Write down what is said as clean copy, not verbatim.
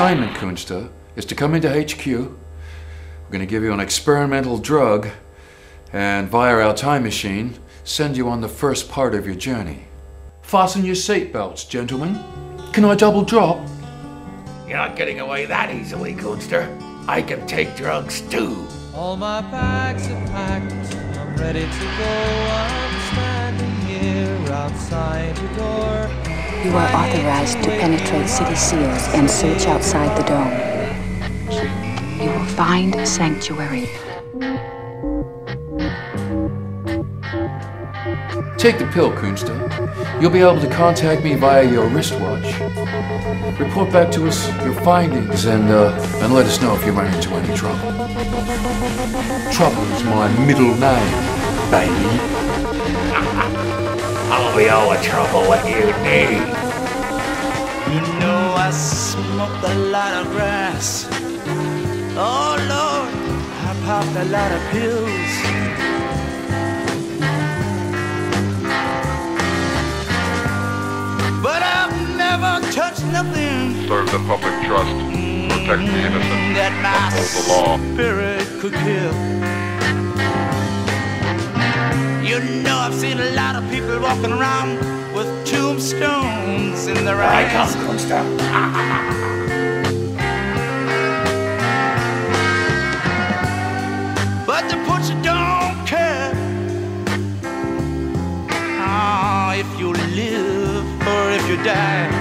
assignment, Kunstler, is to come into HQ. We're going to give you an experimental drug and, via our time machine, send you on the first part of your journey. Fasten your seatbelts, gentlemen. Can I double drop? You're not getting away that easily, Kunstler. I can take drugs too. All my bags are packed, I'm ready to go. I'm standing here outside your door. You are authorized to penetrate city seals and search outside the dome. You will find sanctuary. Take the pill, Kunstler. You'll be able to contact me via your wristwatch. Report back to us your findings and let us know if you run into any trouble. Trouble is my middle name, baby. I'll be all the trouble that you need. You know I smoked a lot of grass. Oh Lord, I popped a lot of pills. But I've never touched nothing. Serve the public trust, protect the innocent, that my uphold the law. Spirit could kill. You know I've seen a lot of people walking around with tombstones in their eyes. I can't come stop. But the butcher don't care. Ah, if you live. If you die.